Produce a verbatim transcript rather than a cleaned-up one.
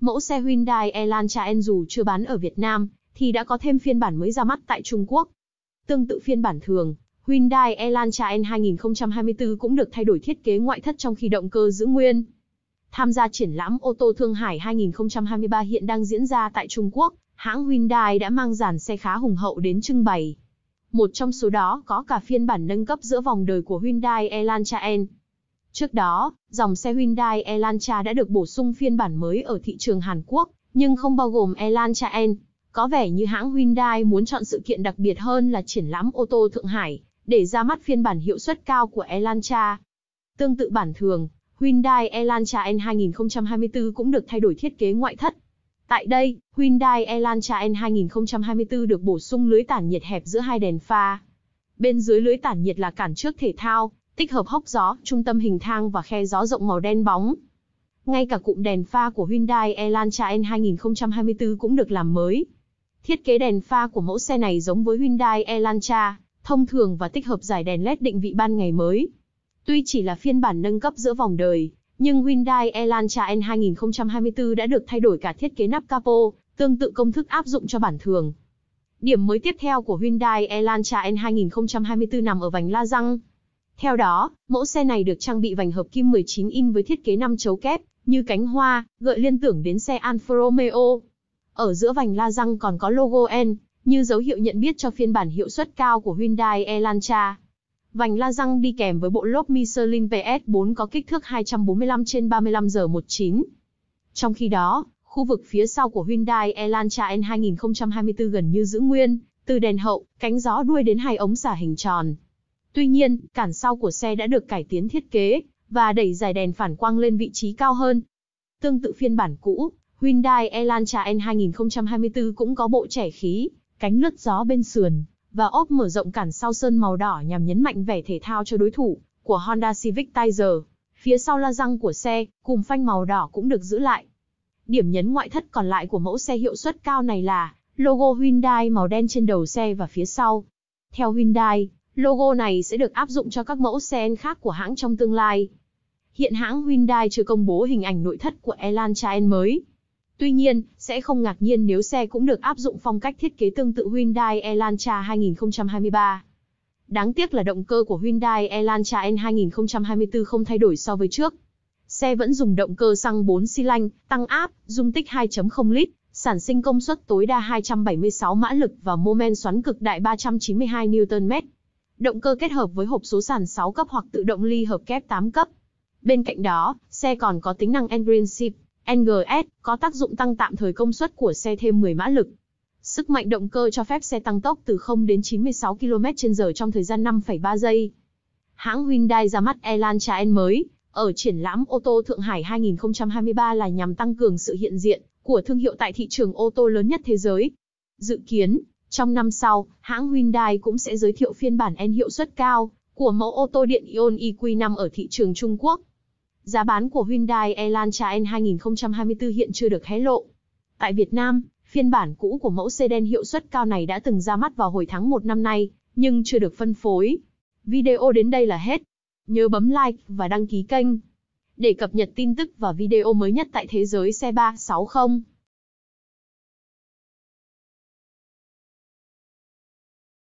Mẫu xe Hyundai Elantra N dù chưa bán ở Việt Nam, thì đã có thêm phiên bản mới ra mắt tại Trung Quốc. Tương tự phiên bản thường, Hyundai Elantra N hai không hai tư cũng được thay đổi thiết kế ngoại thất trong khi động cơ giữ nguyên. Tham gia triển lãm ô tô Thương Hải hai không hai ba hiện đang diễn ra tại Trung Quốc, hãng Hyundai đã mang dàn xe khá hùng hậu đến trưng bày. Một trong số đó có cả phiên bản nâng cấp giữa vòng đời của Hyundai Elantra N. Trước đó, dòng xe Hyundai Elantra đã được bổ sung phiên bản mới ở thị trường Hàn Quốc, nhưng không bao gồm Elantra N. Có vẻ như hãng Hyundai muốn chọn sự kiện đặc biệt hơn là triển lãm ô tô Thượng Hải, để ra mắt phiên bản hiệu suất cao của Elantra. Tương tự bản thường, Hyundai Elantra N hai không hai tư cũng được thay đổi thiết kế ngoại thất. Tại đây, Hyundai Elantra N hai không hai tư được bổ sung lưới tản nhiệt hẹp giữa hai đèn pha. Bên dưới lưới tản nhiệt là cản trước thể thao, tích hợp hốc gió, trung tâm hình thang và khe gió rộng màu đen bóng. Ngay cả cụm đèn pha của Hyundai Elantra N hai không hai tư cũng được làm mới. Thiết kế đèn pha của mẫu xe này giống với Hyundai Elantra, thông thường và tích hợp dải đèn led định vị ban ngày mới. Tuy chỉ là phiên bản nâng cấp giữa vòng đời, nhưng Hyundai Elantra N hai không hai tư đã được thay đổi cả thiết kế nắp capo, tương tự công thức áp dụng cho bản thường. Điểm mới tiếp theo của Hyundai Elantra N hai không hai tư nằm ở vành la răng. Theo đó, mẫu xe này được trang bị vành hợp kim mười chín inch với thiết kế năm chấu kép, như cánh hoa, gợi liên tưởng đến xe Alfa Romeo. Ở giữa vành la răng còn có logo N, như dấu hiệu nhận biết cho phiên bản hiệu suất cao của Hyundai Elantra. Vành la răng đi kèm với bộ lốp Michelin pê ét bốn có kích thước hai trăm bốn mươi lăm trên ba mươi lăm giờ mười chín. Trong khi đó, khu vực phía sau của Hyundai Elantra N hai không hai tư gần như giữ nguyên, từ đèn hậu, cánh gió đuôi đến hai ống xả hình tròn. Tuy nhiên, cản sau của xe đã được cải tiến thiết kế, và đẩy dải đèn phản quang lên vị trí cao hơn. Tương tự phiên bản cũ, Hyundai Elantra N hai không hai tư cũng có bộ chẻ khí, cánh lướt gió bên sườn, và ốp mở rộng cản sau sơn màu đỏ nhằm nhấn mạnh vẻ thể thao cho đối thủ, của Honda Civic Tiger. Phía sau la răng của xe, cùm phanh màu đỏ cũng được giữ lại. Điểm nhấn ngoại thất còn lại của mẫu xe hiệu suất cao này là logo Hyundai màu đen trên đầu xe và phía sau. Theo Hyundai, logo này sẽ được áp dụng cho các mẫu xe N khác của hãng trong tương lai. Hiện hãng Hyundai chưa công bố hình ảnh nội thất của Elantra N mới. Tuy nhiên, sẽ không ngạc nhiên nếu xe cũng được áp dụng phong cách thiết kế tương tự Hyundai Elantra hai không hai ba. Đáng tiếc là động cơ của Hyundai Elantra N hai không hai tư không thay đổi so với trước. Xe vẫn dùng động cơ xăng bốn xi lanh, tăng áp, dung tích hai phẩy không lít, sản sinh công suất tối đa hai trăm bảy mươi sáu mã lực và mô men xoắn cực đại ba trăm chín mươi hai Newton mét. Động cơ kết hợp với hộp số sàn sáu cấp hoặc tự động ly hợp kép tám cấp. Bên cạnh đó, xe còn có tính năng N-Green-Ship, N G S, có tác dụng tăng tạm thời công suất của xe thêm mười mã lực. Sức mạnh động cơ cho phép xe tăng tốc từ không đến chín mươi sáu ki lô mét trên giờ trong thời gian năm phẩy ba giây. Hãng Hyundai ra mắt Elantra N mới, ở triển lãm ô tô Thượng Hải hai không hai ba là nhằm tăng cường sự hiện diện của thương hiệu tại thị trường ô tô lớn nhất thế giới. Dự kiến, trong năm sau, hãng Hyundai cũng sẽ giới thiệu phiên bản N hiệu suất cao của mẫu ô tô điện ioniq năm ở thị trường Trung Quốc. Giá bán của Hyundai Elantra N hai không hai tư hiện chưa được hé lộ. Tại Việt Nam, phiên bản cũ của mẫu sedan hiệu suất cao này đã từng ra mắt vào hồi tháng một năm nay, nhưng chưa được phân phối. Video đến đây là hết. Nhớ bấm like và đăng ký kênh để cập nhật tin tức và video mới nhất tại thế giới xe ba sáu mươi.